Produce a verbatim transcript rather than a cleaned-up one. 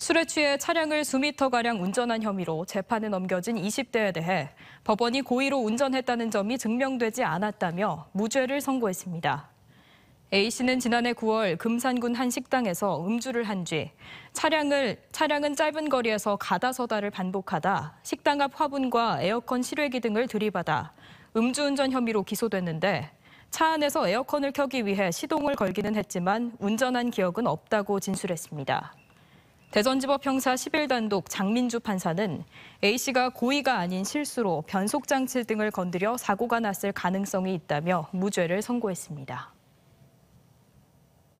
술에 취해 차량을 수미터가량 운전한 혐의로 재판에 넘겨진 이십 대에 대해 법원이 고의로 운전했다는 점이 증명되지 않았다며 무죄를 선고했습니다. A씨는 지난해 구월 금산군 한 식당에서 음주를 한 뒤 차량을, 차량은 짧은 거리에서 가다서다를 반복하다 식당 앞 화분과 에어컨 실외기 등을 들이받아 음주운전 혐의로 기소됐는데 차 안에서 에어컨을 켜기 위해 시동을 걸기는 했지만 운전한 기억은 없다고 진술했습니다. 대전지법 형사 십일 단독 장민주 판사는 A씨가 고의가 아닌 실수로 변속장치 등을 건드려 사고가 났을 가능성이 있다며 무죄를 선고했습니다.